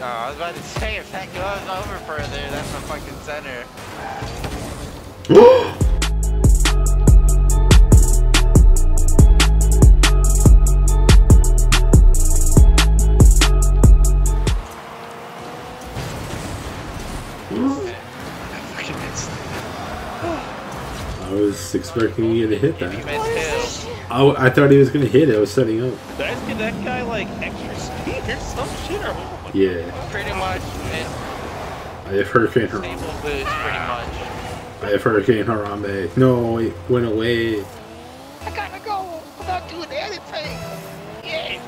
back. Oh, I was about to say, if that goes over further, that's the fucking center. I was expecting you to hit that. I thought he was gonna hit it. I was setting up. Did I just give that guy like extra speed or some shit or what? Yeah. Pretty much. I have Hurricane Harambe. Stable boost, pretty much. I have Hurricane Harambe. No, it went away. I gotta go without doing anything. Yeah.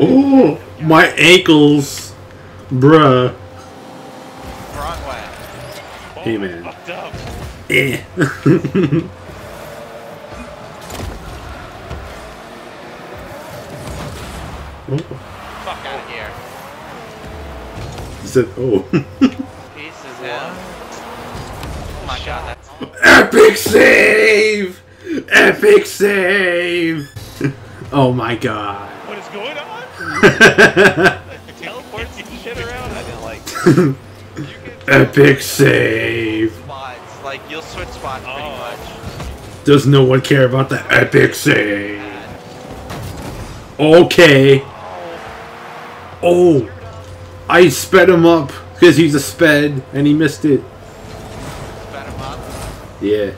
Oh, my ankles, bruh. Hey man. Eh. Oh. Fuck out of here. He said, oh. Pieces out. Oh my god, that's... Epic save! Epic save! Oh my god. What is going on? Teleporting shit around? I didn't like that. Epic save! Spots. Like, you'll switch spots pretty much. Does no one care about the epic save? Okay. Oh! I sped him up because he's a sped and he missed it. Sped him up? Yeah.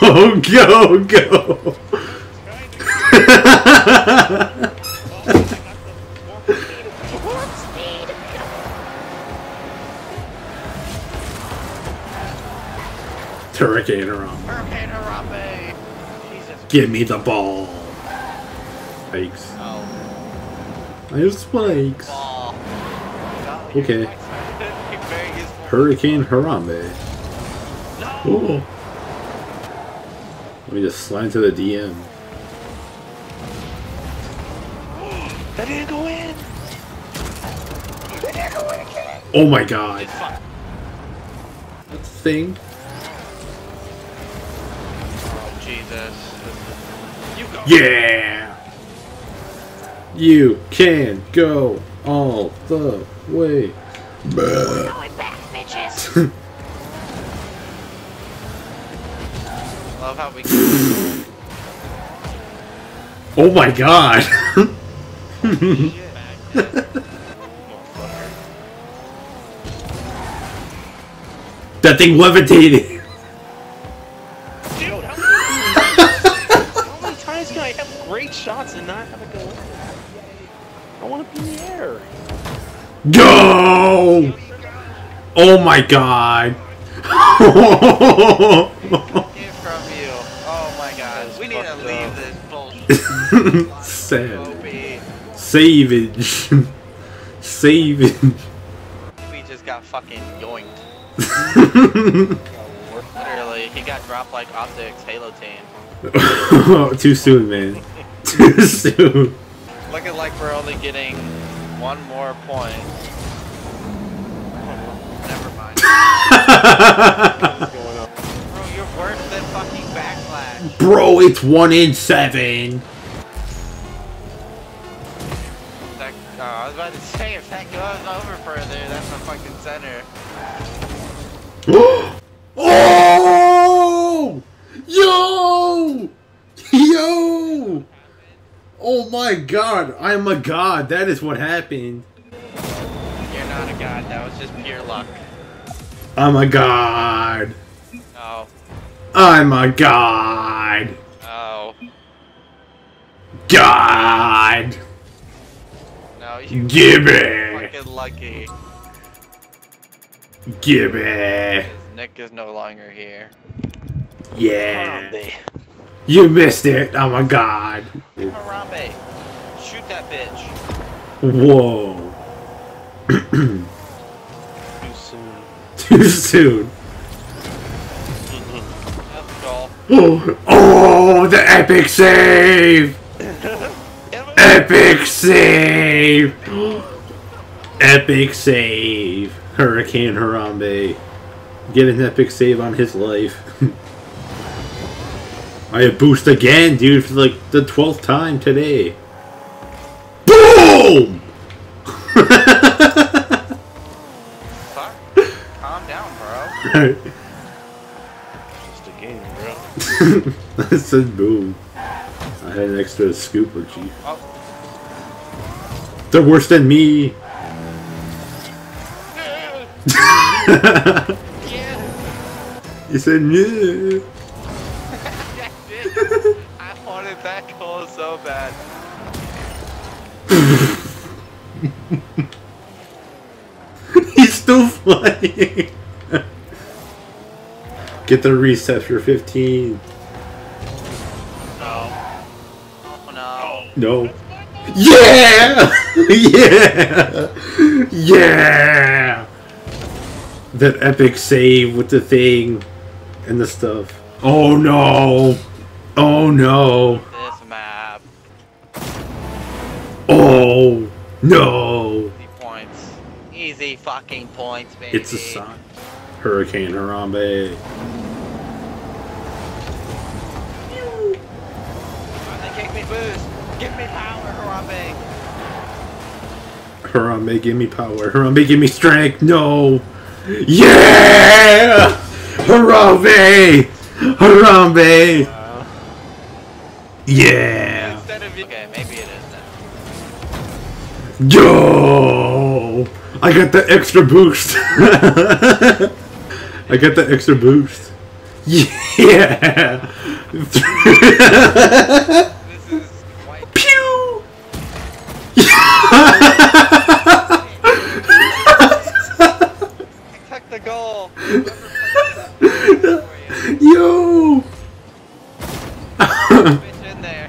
Go, go, go! Hurricane Harambe. Hurricane Harambe. Jesus. Give me the ball. Spikes. Oh. I have spikes. Ball. Okay. Hurricane Harambe. No. Oh. Let me just slide to the DM. That didn't go in. That didn't go in again. Oh my god. That thing. Jesus. You go. Yeah! You can go all the way. We're going back, bitches! Love how we oh my god! That thing levitated! Shots and not have a go. I want to be in the air. Go! Oh my god. Get from you. Oh my god. We need to leave this bullshit. Sad. Savage. Savage. We just got fucking yoinked. Literally, he got dropped like optics, Halo team. Too soon, man. Too soon. Looking like we're only getting one more point. Never mind. What's going on? Bro, you're worse than fucking backlash. Bro, it's 1 in 7. That, I was about to say, if that goes over further, that's the fucking center. Oh! Yo! Yo! Oh my god, I'm a god. That is what happened. You're not a god, that was just pure luck. I'm a god. Oh. I'm a god. Oh. God. No, you Gibby. Fucking lucky. Gibby. Nick is no longer here. Yeah. You missed it! Oh my god! Harambe! Shoot that bitch! Whoa! Too soon. Too soon! Oh, oh! The epic save! Epic save! Epic save! Hurricane Harambe! Get an epic save on his life. I boost again, dude, for like the 12th time today. BOOM! Fuck. Calm down, bro. Alright. Just a game, bro. That said boom. I had an extra scooper, chief. Oh. They're worse than me! Yeah. You said no. I did. I wanted that goal so bad. He's still flying. Get the reset for 15. No. No. No. Yeah. Yeah. Yeah. That epic save with the thing and the stuff. Oh no! Oh no! This map. Oh no! Easy points. Easy fucking points, baby. It's a sign. Hurricane Harambe. They kick me boost. Give me power, Harambe. Harambe, give me power. Harambe, give me strength. No! Yeah! Harambe! Harambe! Yeah! Instead of, okay, maybe it is now. Yo! I got the extra boost! I got the extra boost. Yeah! This is quite... Pew! Goal. Yo! Bitch in there.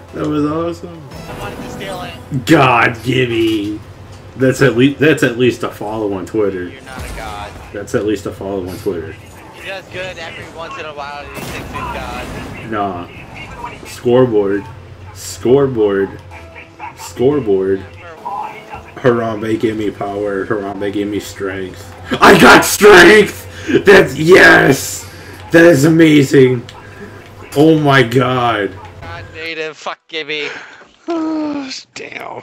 That was awesome. I wanted to steal it. God, Gibby. That's at least a follow on Twitter. You're not a god. That's at least a follow on Twitter. He does good every once in a while. He thinks he's god. Nah. Scoreboard. Scoreboard. Scoreboard. Harambe gave me power. Harambe gave me strength. I got strength! That's... Yes! That is amazing. Oh my god. God, native. Fuck Gibby. Damn.